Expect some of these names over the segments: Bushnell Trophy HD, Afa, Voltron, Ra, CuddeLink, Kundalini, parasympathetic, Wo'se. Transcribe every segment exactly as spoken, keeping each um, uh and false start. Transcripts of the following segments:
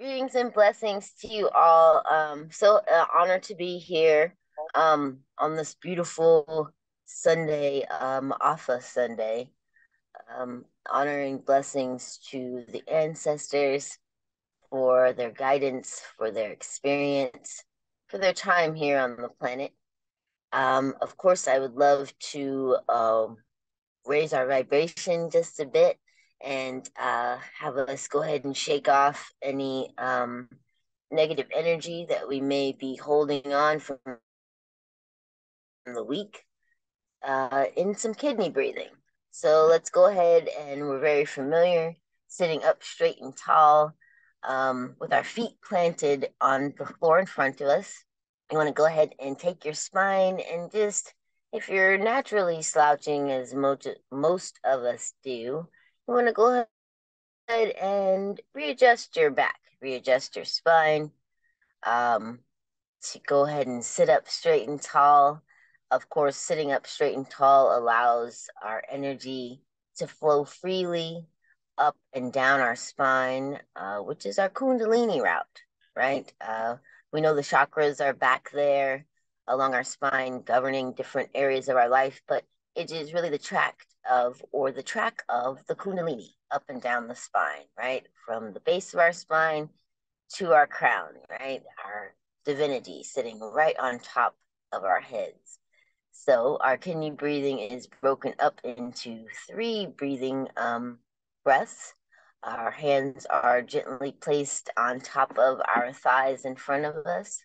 Greetings and blessings to you all. Um, so uh, honored to be here um, on this beautiful Sunday, um, Afa Sunday. Um, honoring blessings to the ancestors for their guidance, for their experience, for their time here on the planet. Um, of course, I would love to um, raise our vibration just a bit and uh, have us go ahead and shake off any um, negative energy that we may be holding on from the week uh, in some kidney breathing. So let's go ahead, and we're very familiar, sitting up straight and tall um, with our feet planted on the floor in front of us. You want to go ahead and take your spine and just, if you're naturally slouching as most, most of us do, you want to go ahead and readjust your back, readjust your spine um, to go ahead and sit up straight and tall. Of course, sitting up straight and tall allows our energy to flow freely up and down our spine, uh, which is our Kundalini route, right? Uh, we know the chakras are back there along our spine, governing different areas of our life, but it is really the tract of, or the track of the Kundalini up and down the spine, right? From the base of our spine to our crown, right? Our divinity sitting right on top of our heads. So our kidney breathing is broken up into three breathing um, breaths. Our hands are gently placed on top of our thighs in front of us.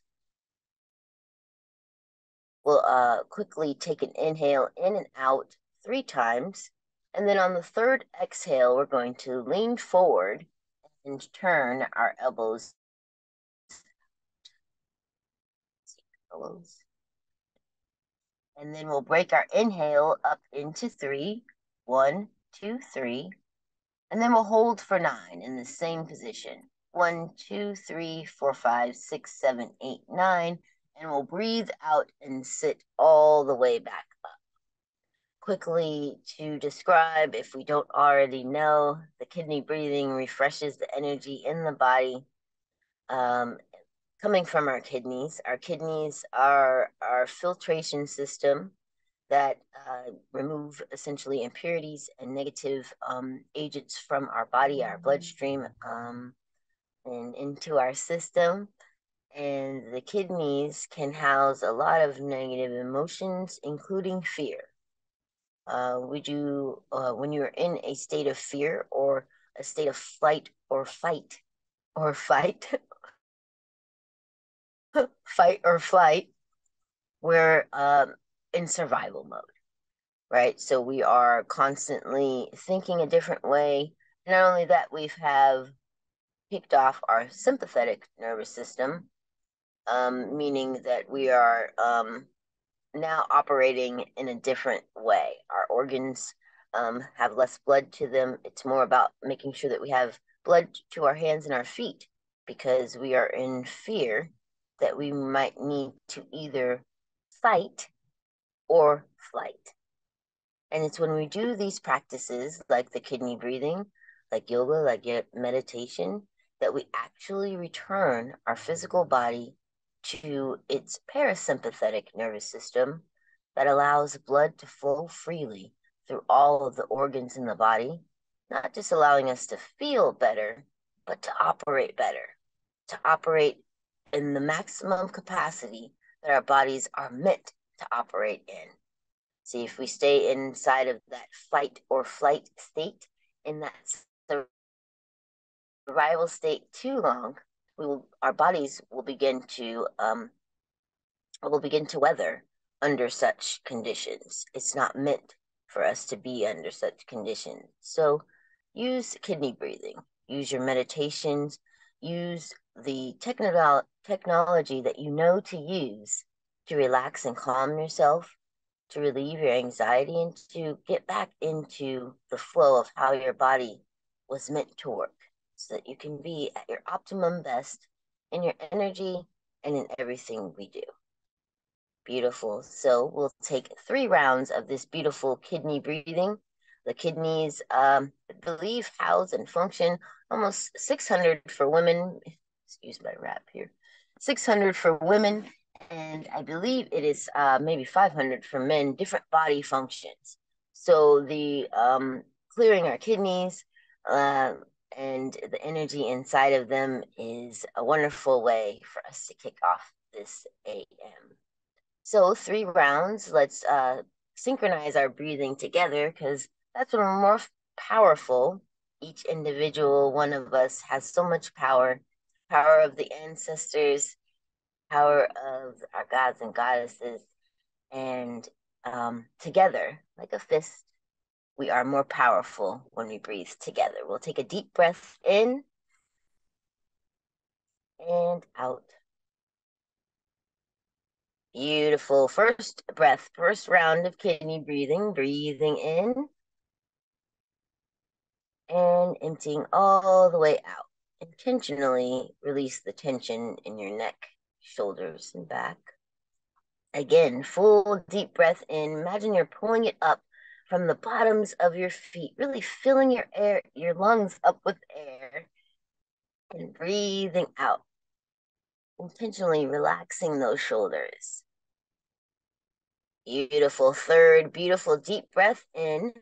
We'll uh, quickly take an inhale in and out three times. And then on the third exhale, we're going to lean forward and turn our elbows. elbows. And then we'll break our inhale up into three. One, two, three. And then we'll hold for nine in the same position. One, two, three, four, five, six, seven, eight, nine. And we'll breathe out and sit all the way back up. Quickly to describe, if we don't already know, the kidney breathing refreshes the energy in the body um, coming from our kidneys. Our kidneys are our filtration system that uh, remove essentially impurities and negative um, agents from our body, our bloodstream, um, and into our system. And the kidneys can house a lot of negative emotions, including fear. Uh, would you, uh, when you're in a state of fear or a state of flight or fight or fight, fight or flight, we're um, in survival mode, right? So we are constantly thinking a different way. Not only that, we have picked off our sympathetic nervous system, um, meaning that we are um, now operating in a different way. Our organs um, have less blood to them. It's more about making sure that we have blood to our hands and our feet, because we are in fear that we might need to either fight or flight. And it's when we do these practices, like the kidney breathing, like yoga, like meditation, that we actually return our physical body to its parasympathetic nervous system that allows blood to flow freely through all of the organs in the body, not just allowing us to feel better, but to operate better, to operate in the maximum capacity that our bodies are meant to operate in. See, if we stay inside of that fight or flight state, in that survival state too long, we will, our bodies will begin to um, will begin to weather under such conditions. It's not meant for us to be under such conditions. So use kidney breathing, use your meditations, use the technolo- technology that you know to use to relax and calm yourself, to relieve your anxiety, and to get back into the flow of how your body was meant to work, so that you can be at your optimum best in your energy and in everything we do. Beautiful. So we'll take three rounds of this beautiful kidney breathing. The kidneys, um, I believe, house and function almost six hundred for women, use my wrap here. six hundred for women, and I believe it is uh, maybe five hundred for men, different body functions. So the um, clearing our kidneys uh, and the energy inside of them is a wonderful way for us to kick off this A M. So three rounds, let's uh, synchronize our breathing together, because that's when we're more powerful. Each individual one of us has so much power, power of the ancestors, power of our gods and goddesses, and um, together, like a fist, we are more powerful when we breathe together. We'll take a deep breath in and out. Beautiful. First breath, first round of kidney breathing, breathing in. And emptying all the way out. Intentionally release the tension in your neck, shoulders, and back. Again, full deep breath in. Imagine you're pulling it up from the bottoms of your feet, really filling your air, your lungs up with air, and breathing out. Intentionally relaxing those shoulders. Beautiful. Third, beautiful deep breath in.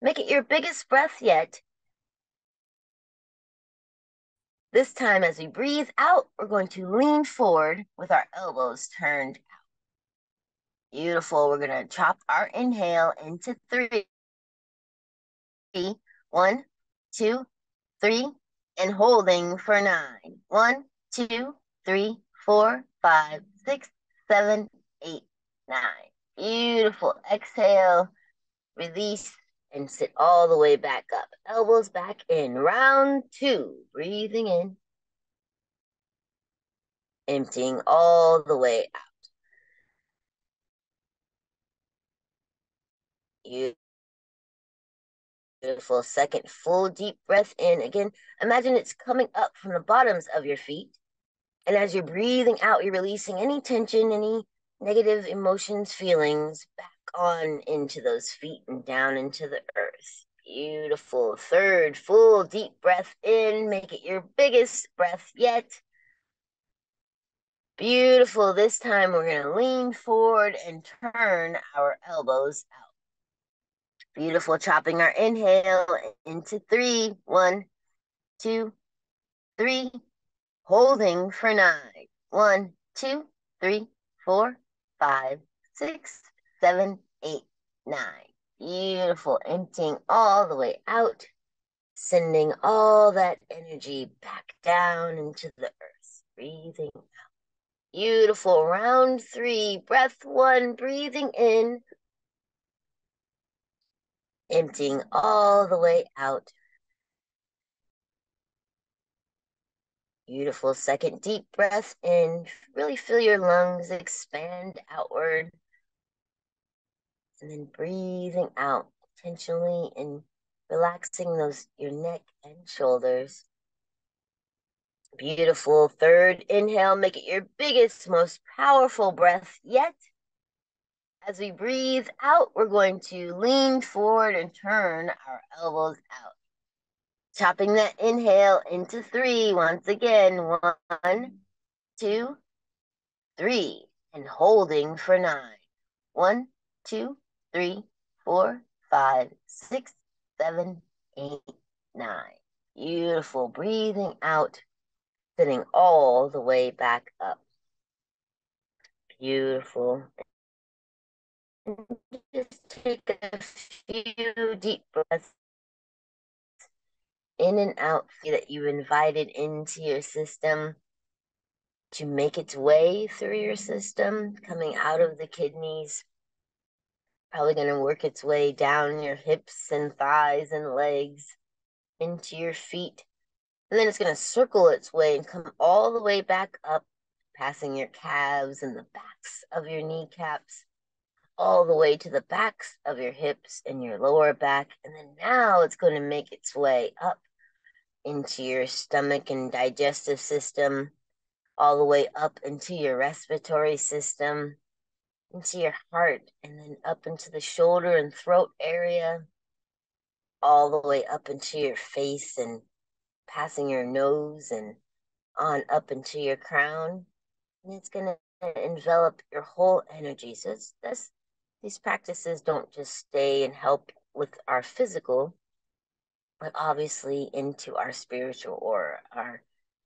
Make it your biggest breath yet. This time, as we breathe out, we're going to lean forward with our elbows turned out. Beautiful. We're going to chop our inhale into three. One, two, three, and holding for nine. One, two, three, four, five, six, seven, eight, nine. Beautiful. Exhale, release, and sit all the way back up. Elbows back in. Round two. Breathing in. Emptying all the way out. Beautiful. Second full deep breath in. Again, imagine it's coming up from the bottoms of your feet. And as you're breathing out, you're releasing any tension, any negative emotions, feelings back on into those feet and down into the earth. Beautiful. Third full deep breath in. Make it your biggest breath yet. Beautiful. This time we're going to lean forward and turn our elbows out. Beautiful. Chopping our inhale into three. One, two, three. Holding for nine. One, two, three, four, five, six, seven, eight, nine. Beautiful. Emptying all the way out, sending all that energy back down into the earth. Breathing out. Beautiful. Round three, breath one, breathing in, emptying all the way out. Beautiful. Second deep breath in. Really feel your lungs expand outward. And then breathing out intentionally and relaxing those, your neck and shoulders. Beautiful. Third inhale, make it your biggest, most powerful breath yet. As we breathe out, we're going to lean forward and turn our elbows out. Chopping that inhale into three once again. One, two, three. And holding for nine. One, two, three, four, five, six, seven, eight, nine. Beautiful. Breathing out, sitting all the way back up. Beautiful. And just take a few deep breaths in and out that you invited into your system to make its way through your system, coming out of the kidneys. Probably going to work its way down your hips and thighs and legs into your feet. And then it's going to circle its way and come all the way back up, passing your calves and the backs of your kneecaps, all the way to the backs of your hips and your lower back. And then now it's going to make its way up into your stomach and digestive system, all the way up into your respiratory system, into your heart, and then up into the shoulder and throat area, all the way up into your face and passing your nose and on up into your crown, and it's going to envelop your whole energy. So it's, that's, these practices don't just stay and help with our physical, but obviously into our spiritual or our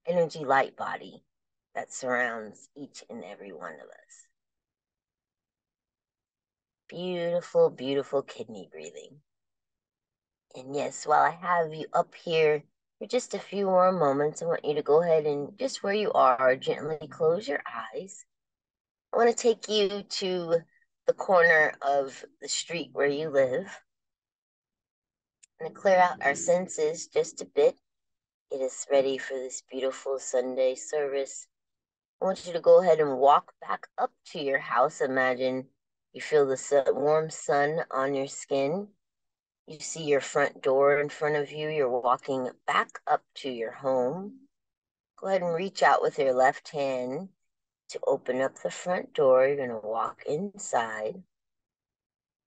energy light body that surrounds each and every one of us. Beautiful, beautiful kidney breathing. And yes, while I have you up here for just a few more moments, I want you to go ahead and just where you are, gently close your eyes. I want to take you to the corner of the street where you live. I'm going to clear out our senses just a bit. Get us ready for this beautiful Sunday service. I want you to go ahead and walk back up to your house. Imagine you feel the sun, warm sun on your skin. You see your front door in front of you. You're walking back up to your home. Go ahead and reach out with your left hand to open up the front door. You're going to walk inside.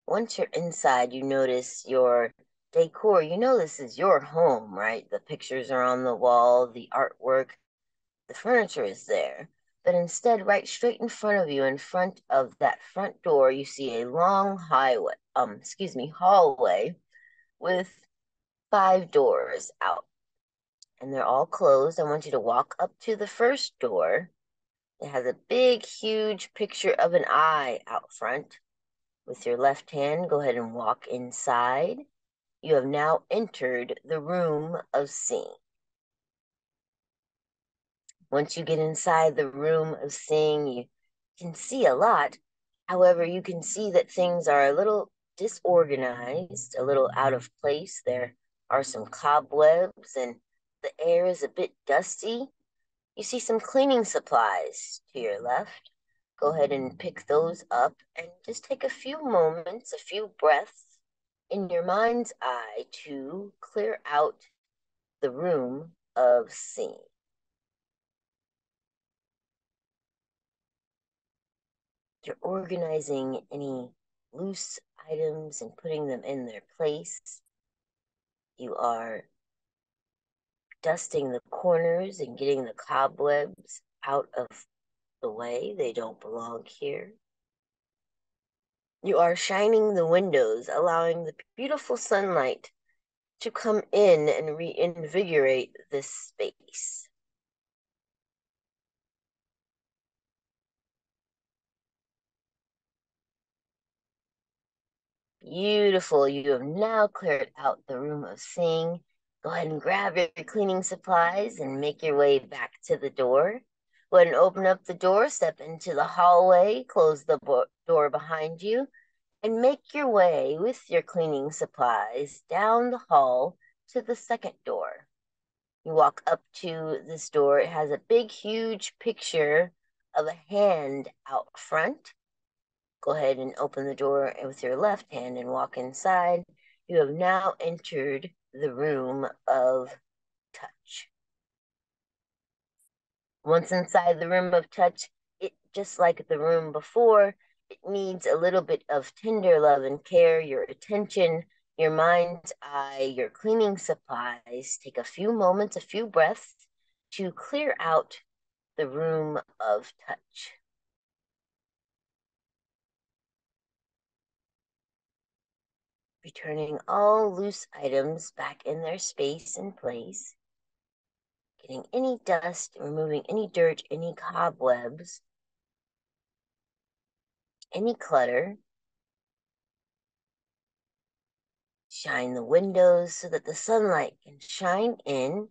Once you're inside, you notice your decor. You know this is your home, right? The pictures are on the wall, the artwork, the furniture is there. But instead, right straight in front of you, in front of that front door, you see a long highway, um, excuse me, hallway with five doors out. And they're all closed. I want you to walk up to the first door. It has a big, huge picture of an eye out front. With your left hand, go ahead and walk inside. You have now entered the room of seeing. Once you get inside the room of seeing, you can see a lot. However, you can see that things are a little disorganized, a little out of place. There are some cobwebs and the air is a bit dusty. You see some cleaning supplies to your left. Go ahead and pick those up and just take a few moments, a few breaths in your mind's eye to clear out the room of seeing. You're organizing any loose items and putting them in their place. You are dusting the corners and getting the cobwebs out of the way. They don't belong here. You are shining the windows, allowing the beautiful sunlight to come in and reinvigorate this space. Beautiful. You have now cleared out the room of seeing. Go ahead and grab your cleaning supplies and make your way back to the door. Go ahead and open up the door, step into the hallway, close the door behind you, and make your way with your cleaning supplies down the hall to the second door. You walk up to this door. It has a big, huge picture of a hand out front. Go ahead and open the door with your left hand and walk inside. You have now entered the room of touch. Once inside the room of touch, it just like the room before, it needs a little bit of tender love and care, your attention, your mind's eye, your cleaning supplies. Take a few moments, a few breaths to clear out the room of touch. Returning all loose items back in their space and place, getting any dust, removing any dirt, any cobwebs, any clutter. Shine the windows so that the sunlight can shine in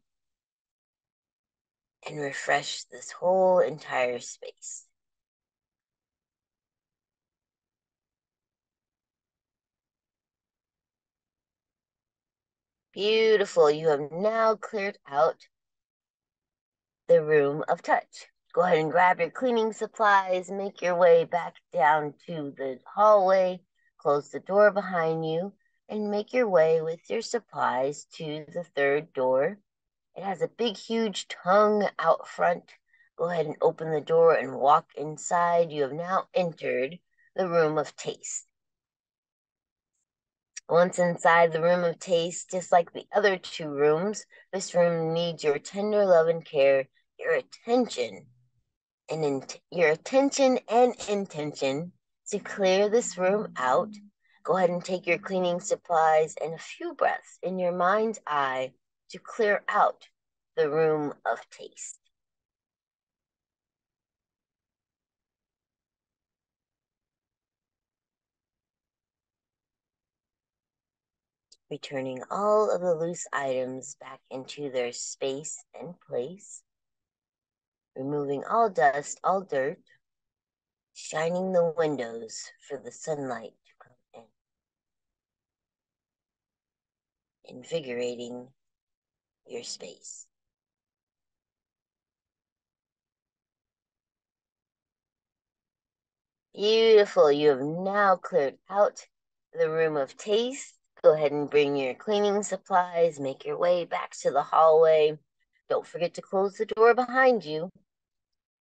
and refresh this whole entire space. Beautiful. You have now cleared out the room of touch. Go ahead and grab your cleaning supplies, make your way back down to the hallway, close the door behind you, and make your way with your supplies to the third door. It has a big, huge tongue out front. Go ahead and open the door and walk inside. You have now entered the room of taste. Once inside the room of taste, just like the other two rooms, this room needs your tender love and care, your attention and in, your attention and intention to clear this room out. Go ahead and take your cleaning supplies and a few breaths in your mind's eye to clear out the room of taste. Returning all of the loose items back into their space and place. Removing all dust, all dirt. Shining the windows for the sunlight to come in. Invigorating your space. Beautiful. You have now cleared out the room of taste. Go ahead and bring your cleaning supplies, make your way back to the hallway. Don't forget to close the door behind you.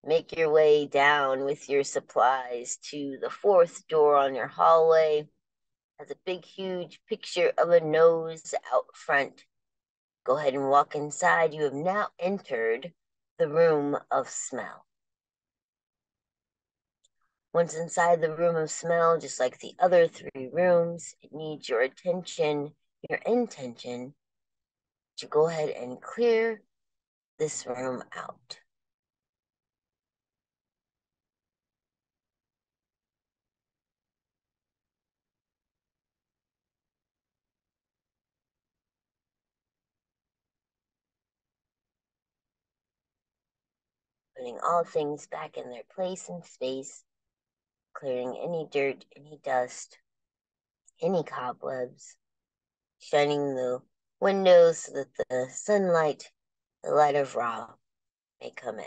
Make your way down with your supplies to the fourth door on your hallway. It has a big, huge picture of a nose out front. Go ahead and walk inside. You have now entered the room of smell. Once inside the room of smell, just like the other three rooms, it needs your attention, your intention, to go ahead and clear this room out. Putting all things back in their place and space. Clearing any dirt, any dust, any cobwebs, shining the windows so that the sunlight, the light of Ra, may come in.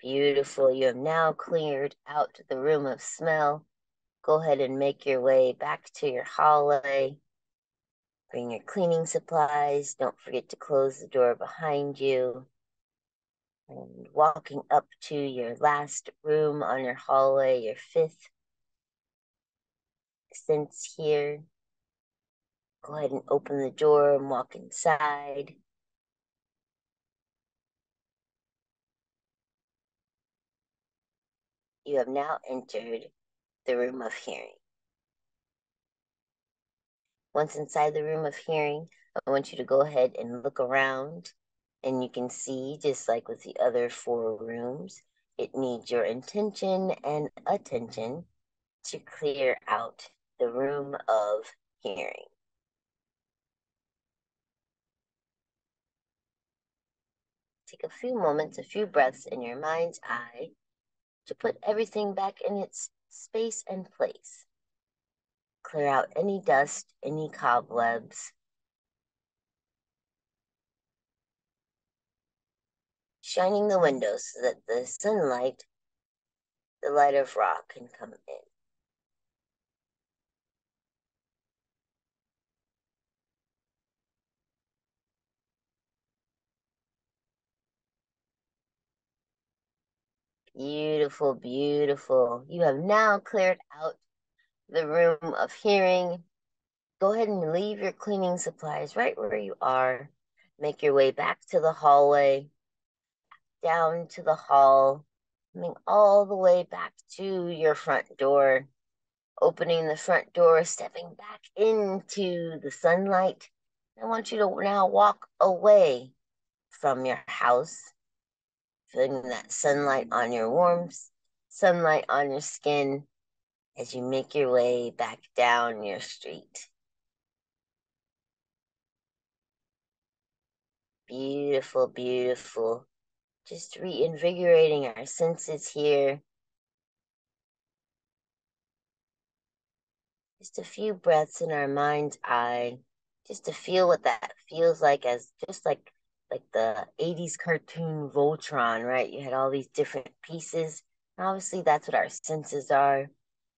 Beautiful, you have now cleared out the room of smell. Go ahead and make your way back to your hallway. Bring your cleaning supplies. Don't forget to close the door behind you. And walking up to your last room on your hallway, your fifth sense here. Go ahead and open the door and walk inside. You have now entered the room of hearing. Once inside the room of hearing, I want you to go ahead and look around, and you can see, just like with the other four rooms, it needs your intention and attention to clear out the room of hearing. Take a few moments, a few breaths in your mind's eye to put everything back in its space and place. Clear out any dust, any cobwebs. Shining the windows so that the sunlight, the light of Ra, can come in. Beautiful, beautiful. You have now cleared out the room of hearing. Go ahead and leave your cleaning supplies right where you are. Make your way back to the hallway, down to the hall, coming all the way back to your front door, opening the front door, stepping back into the sunlight. I want you to now walk away from your house. Feeling that sunlight on your warm, sunlight on your skin as you make your way back down your street. Beautiful, beautiful. Just reinvigorating our senses here. Just a few breaths in our mind's eye, just to feel what that feels like, as just like like the eighties cartoon Voltron, right? You had all these different pieces. And obviously, that's what our senses are.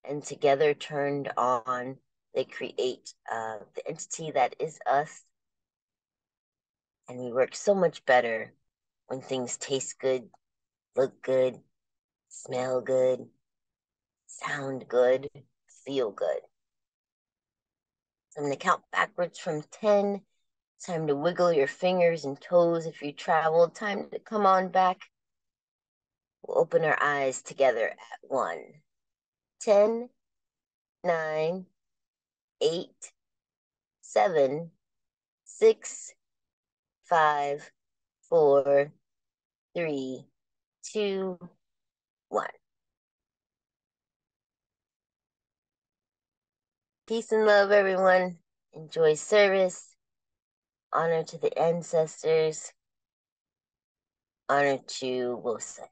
And together turned on, they create uh, the entity that is us. And we work so much better when things taste good, look good, smell good, sound good, feel good. I'm going to count backwards from ten. Time to wiggle your fingers and toes if you traveled. Time to come on back. We'll open our eyes together at one. ten, nine, eight, seven, six, five, four, three, two, one. Peace and love, everyone. Enjoy service. Honor to the ancestors. Honor to Wo'se.